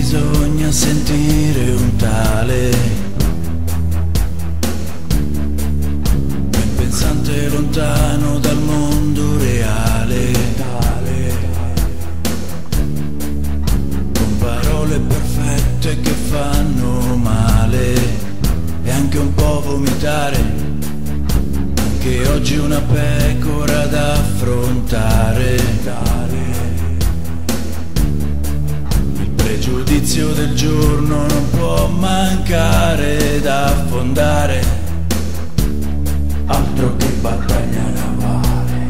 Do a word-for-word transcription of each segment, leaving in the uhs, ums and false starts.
bisogna sentire un tale, ben pensante, lontano dal mondo reale, con parole perfette che fanno male e anche un po' vomitare. Anche oggi una pecora da affrontare. Il giudizio del giorno non può mancare da affondare, altro che battaglia navale.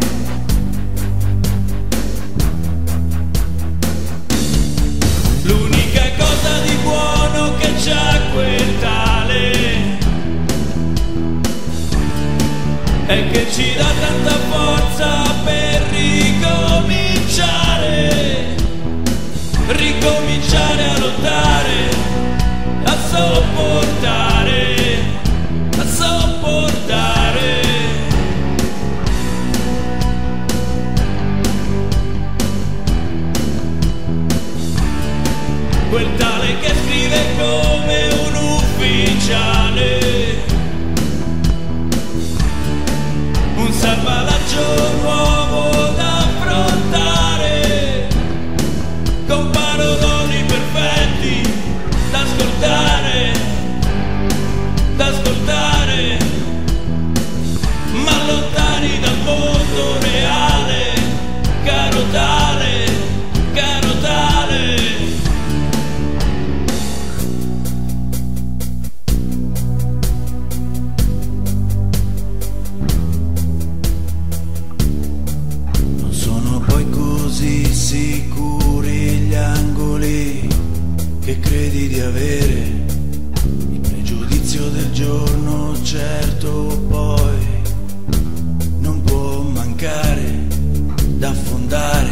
L'unica cosa di buono che c'ha quel tale è che ci dà tanta forza per ricominciare. Ricominciare a lottare, a sopportare, a sopportare. Quel tale che scrive come un ufficiale, un salvalaggio nuovo da affrontare, con paroloni perfetti da ascoltare, da ascoltare, ma lontani dal mondo reale, caro tale, caro tale. Non sono poi così sicuri gli angoli che credi di avere, il pregiudizio del giorno certo poi non può mancare da affondare,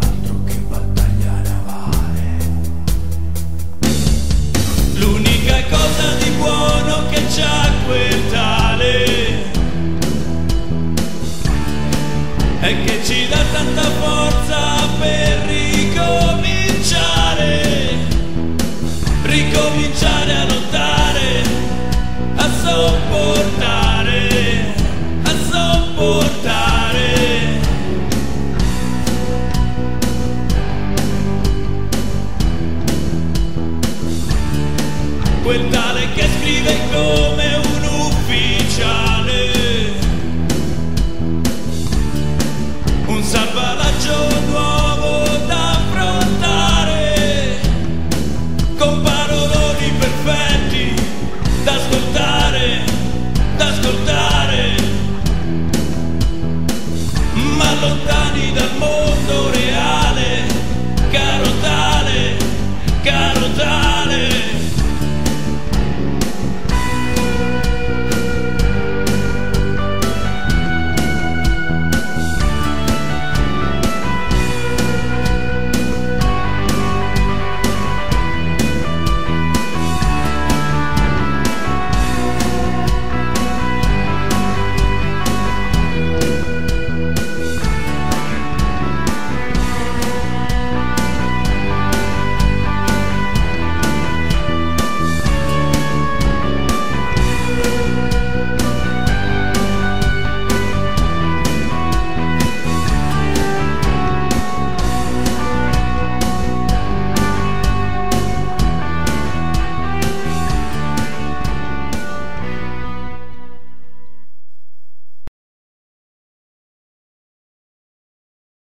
altro che battaglia navale. L'unica cosa di buono che c'ha quel tale è che ci dà tanta forza per ricominciare, ricominciare a lottare, a sopportare, a sopportare. Quel tale che scrive